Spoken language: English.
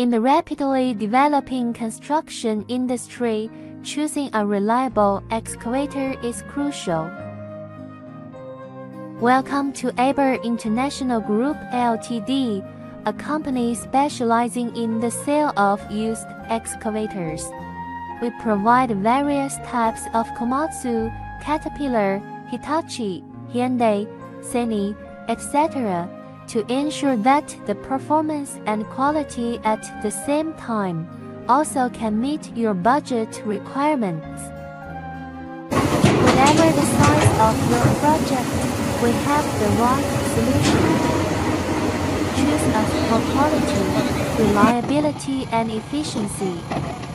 In the rapidly developing construction industry, choosing a reliable excavator is crucial. Welcome to Eber International Group Ltd., a company specializing in the sale of used excavators. We provide various types of Komatsu, Caterpillar, Hitachi, Hyundai, Sany, etc., to ensure that the performance and quality at the same time also can meet your budget requirements. Whatever the size of your project, we have the right solution. Choose us for quality, reliability and efficiency.